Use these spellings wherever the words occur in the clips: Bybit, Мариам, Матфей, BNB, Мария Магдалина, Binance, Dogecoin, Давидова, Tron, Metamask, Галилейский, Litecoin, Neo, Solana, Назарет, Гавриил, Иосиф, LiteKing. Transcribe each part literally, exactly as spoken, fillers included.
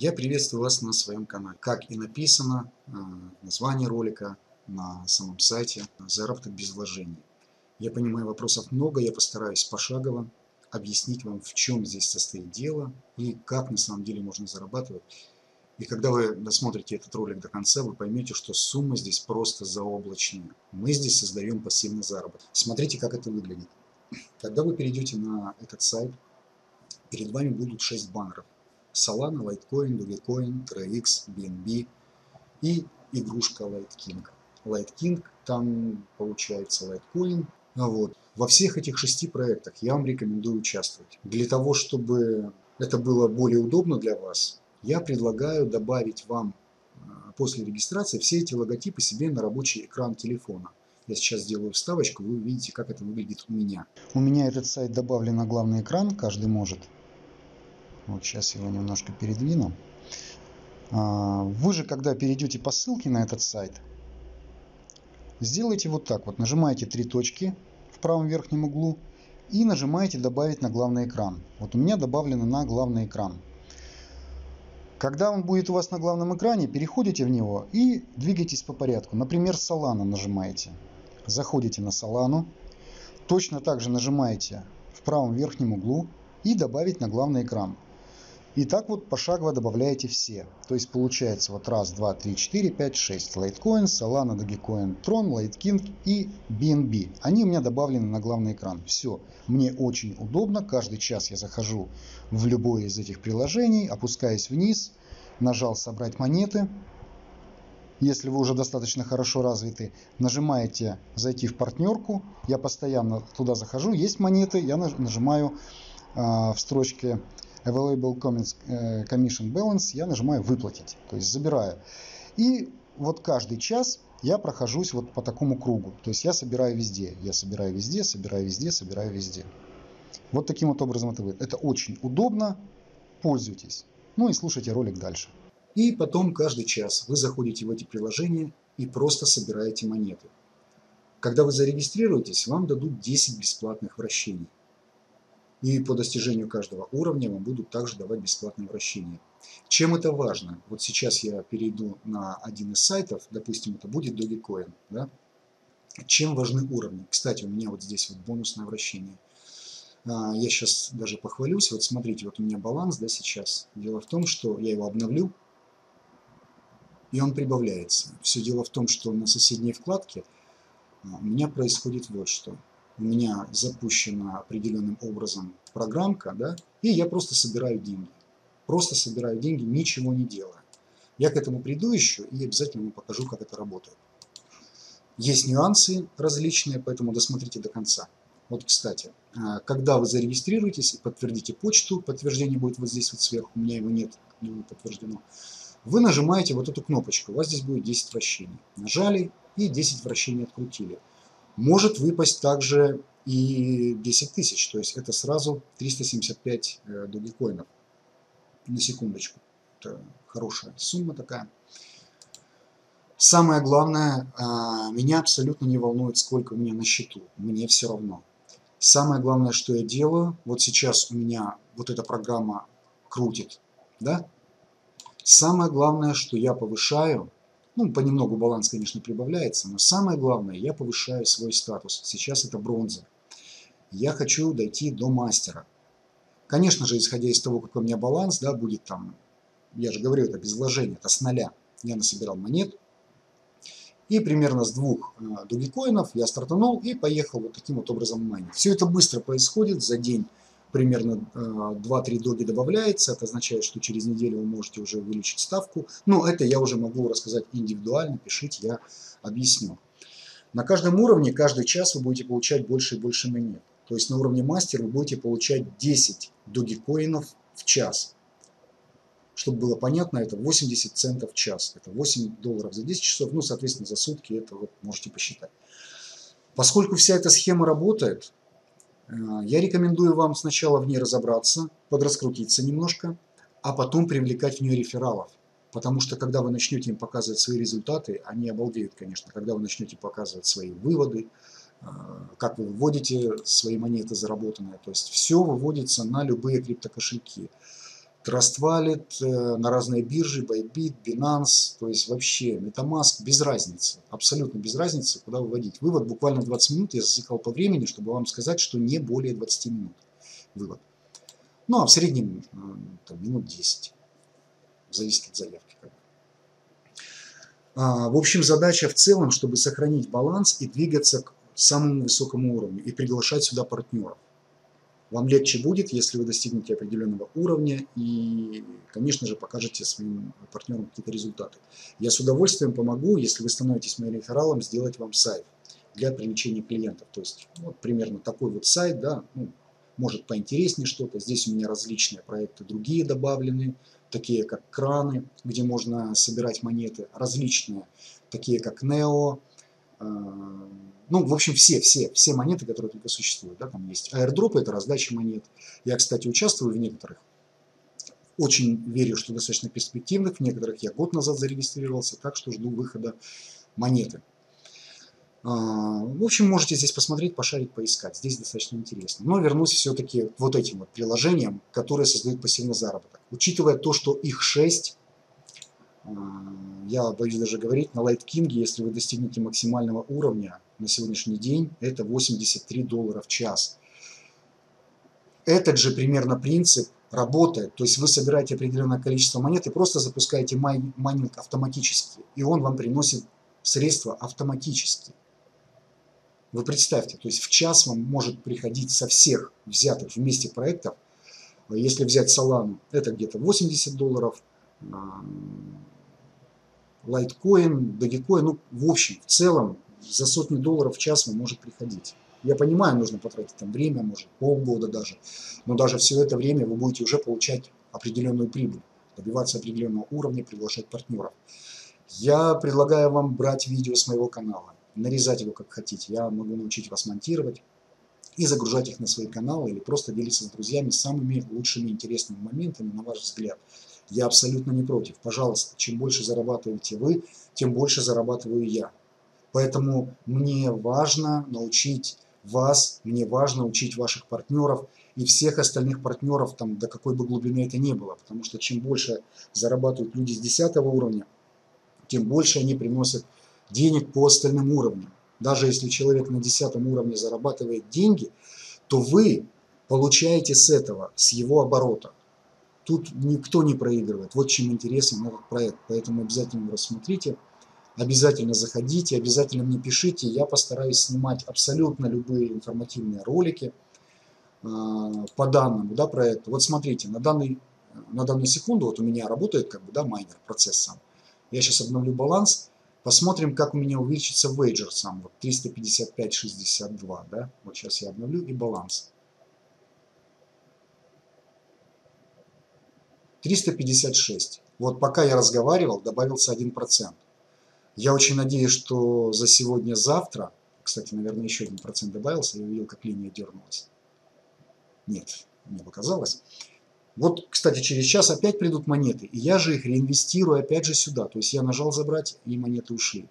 Я приветствую вас на своем канале. Как и написано в названии ролика на самом сайте, заработок без вложений. Я понимаю, вопросов много, я постараюсь пошагово объяснить вам, в чем здесь состоит дело и как на самом деле можно зарабатывать. И когда вы досмотрите этот ролик до конца, вы поймете, что сумма здесь просто заоблачная. Мы здесь создаем пассивный заработок. Смотрите, как это выглядит. Когда вы перейдете на этот сайт, перед вами будут шесть баннеров. Solana, Litecoin, Dogecoin, три икс, би эн би и игрушка LiteKing. LiteKing, там получается Litecoin. Вот. Во всех этих шести проектах я вам рекомендую участвовать. Для того, чтобы это было более удобно для вас, я предлагаю добавить вам после регистрации все эти логотипы себе на рабочий экран телефона. Я сейчас сделаю вставочку, вы увидите, как это выглядит у меня. У меня этот сайт добавлен на главный экран, каждый может. Вот сейчас его немножко передвину. Вы же, когда перейдете по ссылке на этот сайт, сделайте вот так вот. Нажимаете три точки в правом верхнем углу и нажимаете «Добавить на главный экран». Вот у меня добавлено на главный экран. Когда он будет у вас на главном экране, переходите в него и двигайтесь по порядку. Например, Solana нажимаете. Заходите на Solana. Точно так же нажимаете в правом верхнем углу и добавить на главный экран. И так вот пошагово добавляете все. То есть получается вот раз, два, три, четыре, пять, шесть. Litecoin, Solana, Dogecoin, Tron, LiteKing и би эн би. Они у меня добавлены на главный экран. Все. Мне очень удобно. Каждый час я захожу в любое из этих приложений, опускаюсь вниз, нажал «Собрать монеты». Если вы уже достаточно хорошо развиты, нажимаете «Зайти в партнерку». Я постоянно туда захожу. Есть монеты. Я нажимаю в строчке Available Commission Balance, я нажимаю «Выплатить», то есть забираю. И вот каждый час я прохожусь вот по такому кругу. То есть я собираю везде, я собираю везде, собираю везде, собираю везде. Вот таким вот образом это будет. Это очень удобно. Пользуйтесь. Ну и слушайте ролик дальше. И потом каждый час вы заходите в эти приложения и просто собираете монеты. Когда вы зарегистрируетесь, вам дадут десять бесплатных вращений. И по достижению каждого уровня вам будут также давать бесплатные вращения. Чем это важно? Вот сейчас я перейду на один из сайтов, допустим, это будет Dogecoin. Да? Чем важны уровни? Кстати, у меня вот здесь вот бонусное вращение. Я сейчас даже похвалюсь. Вот смотрите, вот у меня баланс, да, сейчас. Дело в том, что я его обновлю, и он прибавляется. Все дело в том, что на соседней вкладке у меня происходит вот что. У меня запущена определенным образом программка, да, и я просто собираю деньги. Просто собираю деньги, ничего не делая. Я к этому приду еще и обязательно вам покажу, как это работает. Есть нюансы различные, поэтому досмотрите до конца. Вот, кстати, когда вы зарегистрируетесь и подтвердите почту, подтверждение будет вот здесь вот сверху, у меня его нет, не подтверждено, вы нажимаете вот эту кнопочку, у вас здесь будет десять вращений. Нажали и десять вращений открутили. Может выпасть также и десять тысяч, то есть это сразу триста семьдесят пять доги-коинов. На секундочку. Это хорошая сумма такая. Самое главное, меня абсолютно не волнует, сколько у меня на счету. Мне все равно. Самое главное, что я делаю, вот сейчас у меня вот эта программа крутит, да? Самое главное, что я повышаю. Ну, понемногу баланс, конечно, прибавляется, но самое главное, я повышаю свой статус. Сейчас это бронза. Я хочу дойти до мастера. Конечно же, исходя из того, какой у меня баланс, да, будет там, я же говорю, это без вложения, это с нуля. Я насобирал монет. И примерно с двух дугикоинов я стартанул и поехал вот таким вот образом майнить. Все это быстро происходит, за день примерно два-три доги добавляется. Это означает, что через неделю вы можете уже увеличить ставку. Но это я уже могу рассказать индивидуально. Пишите, я объясню. На каждом уровне, каждый час вы будете получать больше и больше монет. То есть на уровне мастера вы будете получать десять догикоинов в час. Чтобы было понятно, это восемьдесят центов в час. Это восемь долларов за десять часов. Ну, соответственно, за сутки это вот можете посчитать. Поскольку вся эта схема работает, я рекомендую вам сначала в ней разобраться, подраскрутиться немножко, а потом привлекать в нее рефералов. Потому что когда вы начнете им показывать свои результаты, они обалдеют, конечно. Когда вы начнете показывать свои выводы, как вы выводите свои монеты заработанные. То есть все выводится на любые криптокошельки. Trust Wallet, на разные биржи, Bybit, Binance, то есть вообще Metamask, без разницы, абсолютно без разницы, куда выводить. Вывод буквально двадцать минут, я засекал по времени, чтобы вам сказать, что не более двадцати минут вывод. Ну, а в среднем там, минут десять, зависит от заявки. В общем, задача в целом, чтобы сохранить баланс и двигаться к самому высокому уровню и приглашать сюда партнеров. Вам легче будет, если вы достигнете определенного уровня и, конечно же, покажете своим партнерам какие-то результаты. Я с удовольствием помогу, если вы становитесь моим рефералом, сделать вам сайт для привлечения клиентов. То есть вот, примерно такой вот сайт, да, ну, может поинтереснее что-то. Здесь у меня различные проекты другие добавлены, такие как краны, где можно собирать монеты, различные, такие как Neo. Ну, в общем, все, все, все монеты, которые только существуют, да, там есть. Аирдропы – это раздача монет. Я, кстати, участвую в некоторых. Очень верю, что достаточно перспективных. В некоторых я год назад зарегистрировался, так что жду выхода монеты. В общем, можете здесь посмотреть, пошарить, поискать. Здесь достаточно интересно. Но вернусь все-таки вот этим вот приложениям, которые создают пассивный заработок. Учитывая то, что их шесть, я боюсь даже говорить, на LiteKing, если вы достигнете максимального уровня на сегодняшний день, это восемьдесят три доллара в час. Этот же примерно принцип работает. То есть вы собираете определенное количество монет и просто запускаете майнинг автоматически. И он вам приносит средства автоматически. Вы представьте, то есть в час вам может приходить со всех взятых вместе проектов, если взять Solana, это где-то восемьдесят долларов, Litecoin, Dogecoin, ну, в общем, в целом, за сотни долларов в час вам может приходить. Я понимаю, нужно потратить там время, может, полгода даже, но даже все это время вы будете уже получать определенную прибыль, добиваться определенного уровня, приглашать партнеров. Я предлагаю вам брать видео с моего канала, нарезать его как хотите. Я могу научить вас монтировать и загружать их на свои каналы или просто делиться с друзьями самыми лучшими интересными моментами, на ваш взгляд. Я абсолютно не против. Пожалуйста, чем больше зарабатываете вы, тем больше зарабатываю я. Поэтому мне важно научить вас, мне важно учить ваших партнеров и всех остальных партнеров, там, до какой бы глубины это ни было. Потому что чем больше зарабатывают люди с десятого уровня, тем больше они приносят денег по остальным уровням. Даже если человек на десятом уровне зарабатывает деньги, то вы получаете с этого, с его оборота. Тут никто не проигрывает. Вот чем интересен этот проект. Поэтому обязательно его рассмотрите, обязательно заходите, обязательно мне пишите. Я постараюсь снимать абсолютно любые информативные ролики э, по данному, да, проекту. Вот смотрите, на, данный, на данную секунду вот у меня работает как бы, да, майнер, процесс сам. Я сейчас обновлю баланс. Посмотрим, как у меня увеличится вейджер сам. Вот триста пятьдесят пять шестьдесят два. Да? Вот сейчас я обновлю и баланс. триста пятьдесят шесть. Вот пока я разговаривал, добавился один процент. Я очень надеюсь, что за сегодня-завтра, кстати, наверное, еще один процент добавился, я увидел, как линия дернулась. Нет, мне показалось. Вот, кстати, через час опять придут монеты, и я же их реинвестирую опять же сюда. То есть я нажал «Забрать», и монеты ушли.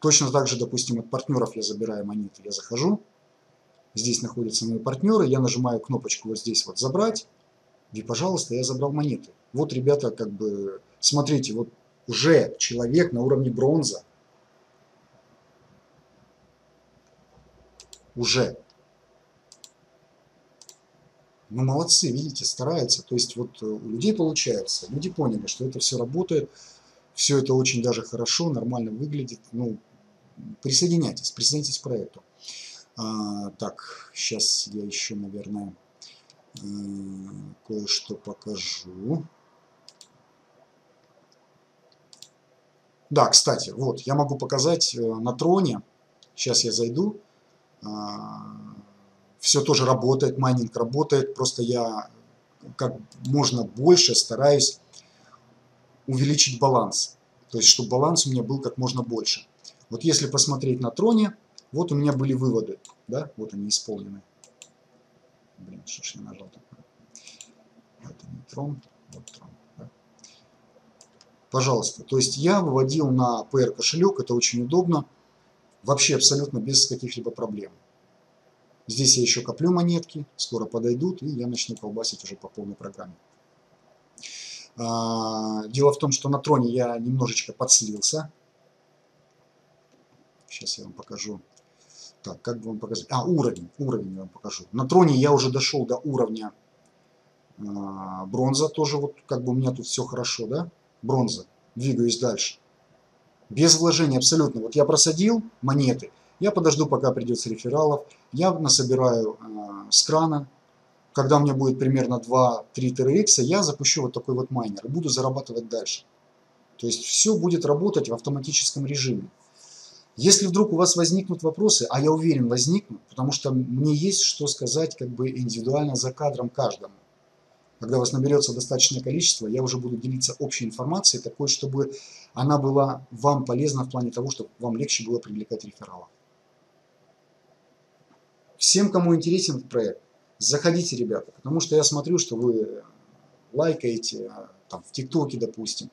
Точно так же, допустим, от партнеров я забираю монеты, я захожу. Здесь находятся мои партнеры, я нажимаю кнопочку вот здесь вот «Забрать», и, пожалуйста, я забрал монеты. Вот, ребята, как бы, смотрите, вот уже человек на уровне бронза. Уже. Ну, молодцы, видите, стараются. То есть вот у людей получается. Люди поняли, что это все работает. Все это очень даже хорошо, нормально выглядит. Ну, присоединяйтесь, присоединяйтесь к проекту. А, так, сейчас я еще, наверное... кое-что покажу. Да, кстати, вот я могу показать на Троне. Сейчас я зайду. Все тоже работает, майнинг работает. Просто я как можно больше стараюсь увеличить баланс. То есть, чтобы баланс у меня был как можно больше. Вот если посмотреть на Троне, вот у меня были выводы. Да, вот они исполнены. Блин, что ж я нажал такое? Это не Трон, вот Трон. Да? Пожалуйста. То есть я выводил на пэ эр кошелек, это очень удобно. Вообще абсолютно без каких-либо проблем. Здесь я еще коплю монетки, скоро подойдут, и я начну колбасить уже по полной программе. Дело в том, что на Троне я немножечко подслился. Сейчас я вам покажу. Так, как бы вам показать? А, уровень. Уровень я вам покажу. На Троне я уже дошел до уровня э, бронза. Тоже вот как бы у меня тут все хорошо, да? Бронза. Двигаюсь дальше. Без вложений абсолютно. Вот я просадил монеты. Я подожду, пока придет с рефералов. Я насобираю э, с крана. Когда у меня будет примерно два-три тэ эр икс, я запущу вот такой вот майнер. И буду зарабатывать дальше. То есть все будет работать в автоматическом режиме. Если вдруг у вас возникнут вопросы, а я уверен, возникнут, потому что мне есть что сказать как бы индивидуально за кадром каждому. Когда у вас наберется достаточное количество, я уже буду делиться общей информацией, такой, чтобы она была вам полезна в плане того, чтобы вам легче было привлекать рефералов. Всем, кому интересен этот проект, заходите, ребята, потому что я смотрю, что вы лайкаете, там, в ТикТоке, допустим,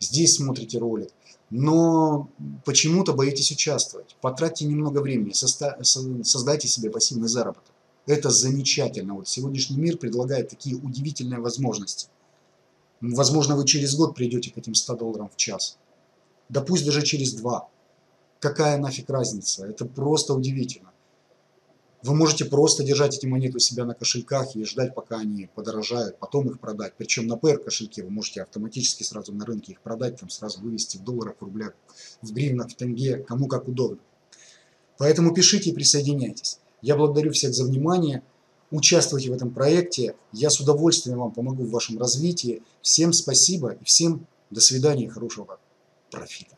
здесь смотрите ролик, но почему-то боитесь участвовать. Потратьте немного времени, создайте себе пассивный заработок. Это замечательно. Вот сегодняшний мир предлагает такие удивительные возможности. Возможно, вы через год придете к этим ста долларам в час. Да пусть даже через два. Какая нафиг разница? Это просто удивительно. Вы можете просто держать эти монеты у себя на кошельках и ждать, пока они подорожают, потом их продать. Причем на пэ эр кошельке вы можете автоматически сразу на рынке их продать, там сразу вывести в долларах, в рублях, в гривнах, в тенге, кому как удобно. Поэтому пишите и присоединяйтесь. Я благодарю всех за внимание. Участвуйте в этом проекте. Я с удовольствием вам помогу в вашем развитии. Всем спасибо и всем до свидания и хорошего профита.